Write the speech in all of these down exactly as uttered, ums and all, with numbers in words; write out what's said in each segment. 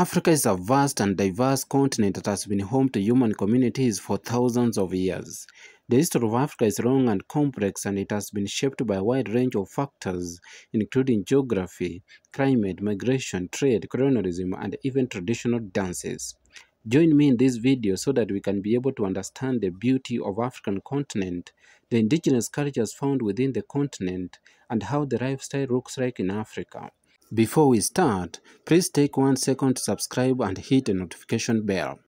Africa is a vast and diverse continent that has been home to human communities for thousands of years. The history of Africa is long and complex, and it has been shaped by a wide range of factors, including geography, climate, migration, trade, colonialism, and even traditional dances. Join me in this video so that we can be able to understand the beauty of African continent, the indigenous cultures found within the continent, and how the lifestyle looks like in Africa. Before we start, please take one second to subscribe and hit the notification bell.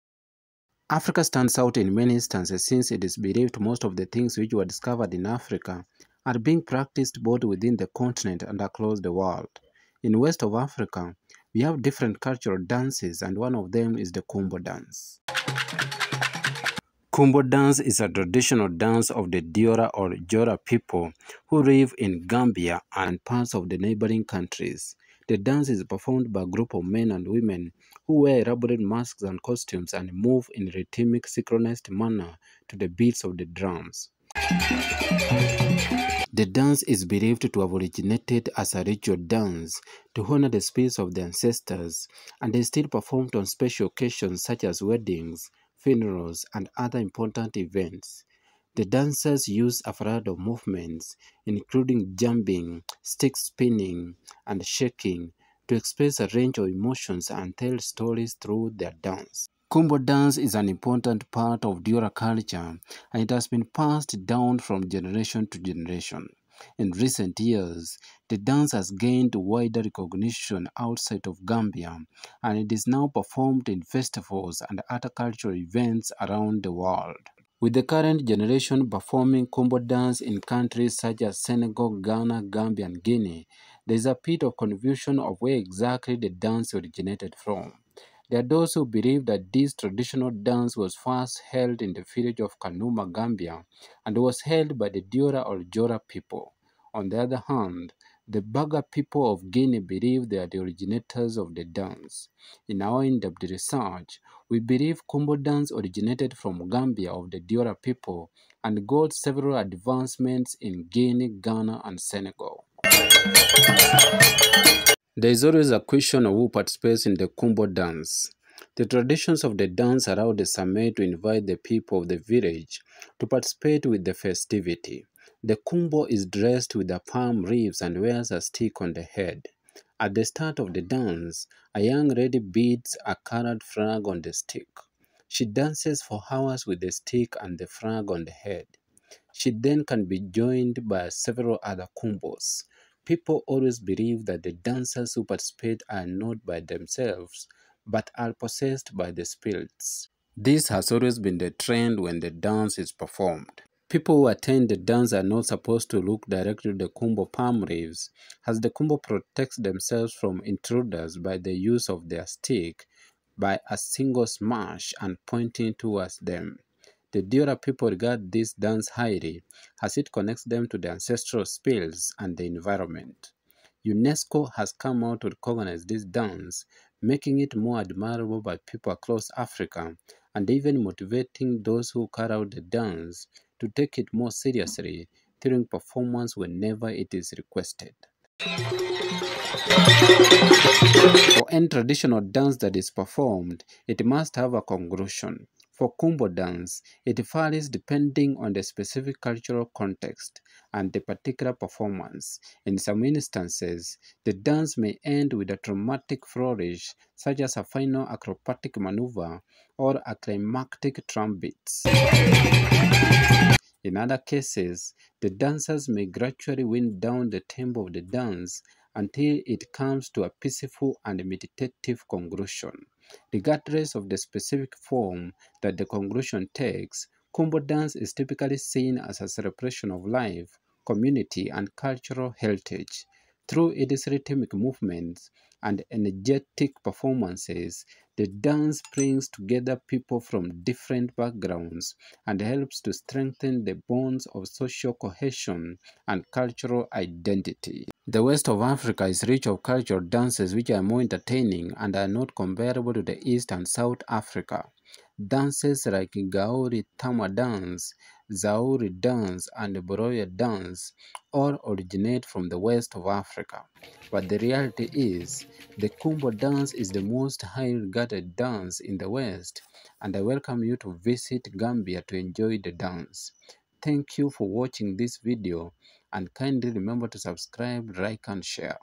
Africa stands out in many instances since it is believed most of the things which were discovered in Africa are being practiced both within the continent and across the world. In West of Africa, we have different cultural dances, and one of them is the Kumpo dance. Kumpo dance is a traditional dance of the Diola or Jola people who live in Gambia and parts of the neighboring countries. The dance is performed by a group of men and women who wear elaborate masks and costumes and move in a rhythmic, synchronized manner to the beats of the drums. The dance is believed to have originated as a ritual dance to honor the spirits of the ancestors, and is still performed on special occasions such as weddings, funerals, and other important events. The dancers use a variety of movements, including jumping, stick spinning, and shaking, to express a range of emotions and tell stories through their dance. Kumpo dance is an important part of Diola culture, and it has been passed down from generation to generation. In recent years, the dance has gained wider recognition outside of Gambia, and it is now performed in festivals and other cultural events around the world. With the current generation performing Kumpo dance in countries such as Senegal, Ghana, Gambia, and Guinea, there is a bit of confusion of where exactly the dance originated from. There are those who believe that this traditional dance was first held in the village of Kanuma, Gambia, and was held by the Diola or Jola people. On the other hand, the Baga people of Guinea believe they are the originators of the dance. In our in-depth research, we believe Kumpo dance originated from Gambia of the Diola people and got several advancements in Guinea, Ghana, and Senegal. There is always a question of who participates in the Kumpo dance. The traditions of the dance allow the Samay to invite the people of the village to participate with the festivity. The Kumpo is dressed with the palm leaves and wears a stick on the head. At the start of the dance, a young lady beats a colored flag on the stick. She dances for hours with the stick and the flag on the head. She then can be joined by several other Kumpos. People always believe that the dancers who participate are not by themselves, but are possessed by the spirits. This has always been the trend when the dance is performed. People who attend the dance are not supposed to look directly at the Kumpo palm leaves, as the Kumpo protects themselves from intruders by the use of their stick by a single smash and pointing towards them. The Diola people regard this dance highly, as it connects them to their ancestral spirits and the environment. UNESCO has come out to recognize this dance, making it more admirable by people across Africa, and even motivating those who carry out the dance to take it more seriously during performance whenever it is requested. For any traditional dance that is performed, it must have a conclusion. For Kumpo dance, it varies depending on the specific cultural context and the particular performance. In some instances, the dance may end with a dramatic flourish, such as a final acrobatic maneuver or a climactic trumpets. In other cases, the dancers may gradually wind down the tempo of the dance until it comes to a peaceful and meditative conclusion. Regardless of the specific form that the conclusion takes, Kumpo dance is typically seen as a celebration of life, community, and cultural heritage. Through its rhythmic movements and energetic performances, the dance brings together people from different backgrounds and helps to strengthen the bonds of social cohesion and cultural identity. The West of Africa is rich of cultural dances which are more entertaining and are not comparable to the East and South Africa. Dances like Gauri Tama dance, Zauri dance and Boroya dance all originate from the west of Africa. But the reality is, the Kumpo dance is the most highly regarded dance in the West, and I welcome you to visit Gambia to enjoy the dance. Thank you for watching this video, and kindly remember to subscribe, like and share.